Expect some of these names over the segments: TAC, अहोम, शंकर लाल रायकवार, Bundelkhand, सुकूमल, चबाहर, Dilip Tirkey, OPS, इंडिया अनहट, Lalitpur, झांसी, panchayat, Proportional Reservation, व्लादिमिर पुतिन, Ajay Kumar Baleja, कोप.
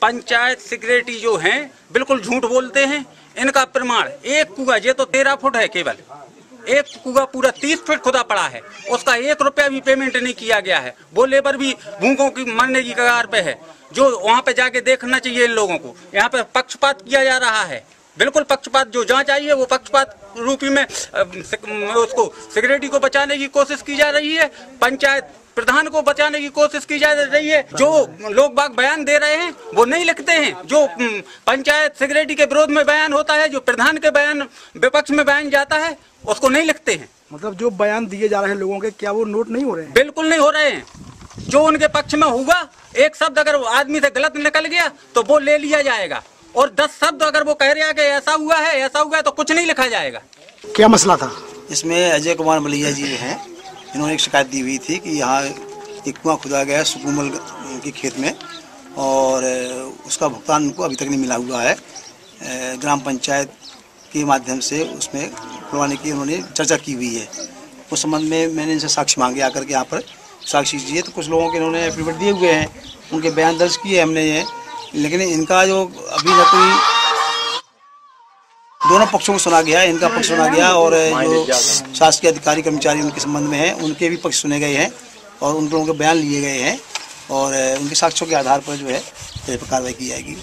Panchayat secretary जो हैं बिल्कुल झूठ बोलते हैं। इनका प्रमाण, एक कुआ ये तो 13 फुट है, केवल एक कुआ पूरा 30 फीट खुदा पड़ा है, उसका 1 रुपया भी पेमेंट नहीं किया गया है। वो लेबर भी भूखों की मरने की कगार पे है, जो वहाँ पे जाके देखना चाहिए। इन लोगों को यहाँ पे पक्षपात किया जा रहा है, बिल्कुल पक्षपात। जो जांच आई है वो पक्षपात रूपी में उसको सेक्रेटरी को बचाने की कोशिश की जा रही है, पंचायत प्रधान को बचाने की कोशिश की जा रही है। जो लोग बाग बयान दे रहे हैं वो नहीं लिखते हैं। जो पंचायत सेक्रेटरी के विरोध में बयान होता है, जो प्रधान के बयान विपक्ष में बयान जाता है, उसको नहीं लिखते हैं। मतलब जो बयान दिए जा रहे हैं लोगों के, क्या वो नोट नहीं हो रहे हैं? बिल्कुल नहीं हो रहे हैं। जो उनके पक्ष में होगा एक शब्द अगर आदमी से गलत निकल गया तो वो ले लिया जाएगा, और 10 शब्द अगर वो कह रहा है कि ऐसा हुआ है, ऐसा हुआ है, तो कुछ नहीं लिखा जाएगा। क्या मसला था इसमें? अजय कुमार बलेजा जी हैं, इन्होंने एक शिकायत दी हुई थी कि यहाँ एक कुआं खुदा गया है सुकूमल के खेत में, और उसका भुगतान उनको अभी तक नहीं मिला हुआ है। ग्राम पंचायत के माध्यम से उसमें खुलवाने की उन्होंने चर्चा की हुई है। उस संबंध में मैंने इनसे साक्षी मांगे, आकर के यहाँ पर साक्षी दिए, तो कुछ लोगों के इन्होंने एफिडेविट दिए हुए हैं, उनके बयान दर्ज किए हमने ये, लेकिन इनका जो अभी न कोई, दोनों पक्षों को सुना गया, इनका पक्ष सुना गया और जो शासकीय अधिकारी कर्मचारी उनके संबंध में हैं उनके भी पक्ष सुने गए हैं, और उन लोगों के बयान लिए गए हैं, और उनके साक्ष्यों के आधार पर जो है कार्रवाई की जाएगी।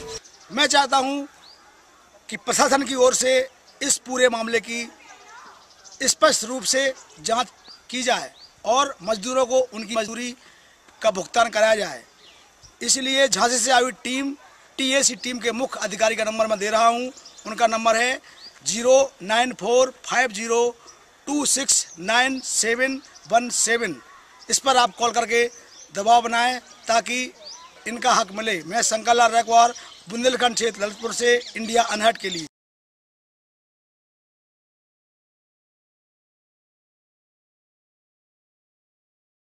मैं चाहता हूं कि प्रशासन की ओर से इस पूरे मामले की स्पष्ट रूप से जांच की जाए और मजदूरों को उनकी मजदूरी का भुगतान कराया जाए। इसलिए झांसी से आई हुई टीम, TAC टीम के मुख्य अधिकारी का नंबर मैं दे रहा हूँ। उनका नंबर है 09450269717। इस पर आप कॉल करके दबाव बनाएं ताकि इनका हक मिले। मैं शंकर लाल रायकवार, बुंदेलखंड क्षेत्र ललितपुर से इंडिया अनहट के लिए।